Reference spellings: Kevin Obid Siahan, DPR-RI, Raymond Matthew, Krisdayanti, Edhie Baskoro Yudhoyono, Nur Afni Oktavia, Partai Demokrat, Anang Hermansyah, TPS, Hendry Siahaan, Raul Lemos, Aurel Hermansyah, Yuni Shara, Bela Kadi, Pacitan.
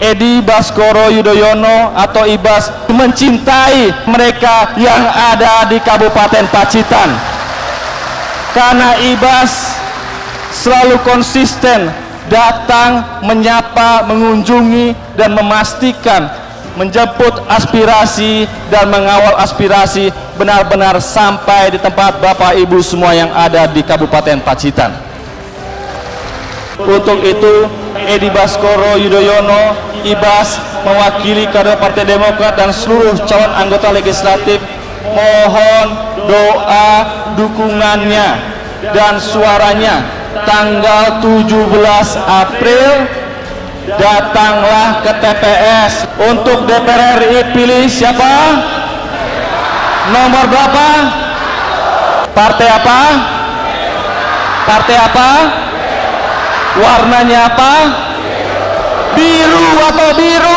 Edhie Baskoro Yudhoyono atau Ibas mencintai mereka yang ada di Kabupaten Pacitan, karena Ibas selalu konsisten datang menyapa, mengunjungi, dan memastikan menjemput aspirasi dan mengawal aspirasi benar-benar sampai di tempat Bapak Ibu semua yang ada di Kabupaten Pacitan. Untuk itu, Edhie Baskoro Yudhoyono, Ibas, mewakili kader Partai Demokrat dan seluruh calon anggota legislatif, mohon doa dukungannya dan suaranya tanggal 17 April. Datanglah ke TPS. Untuk DPR-RI pilih siapa? Nomor berapa? Partai apa? Partai apa? Warnanya apa? Biru atau biru?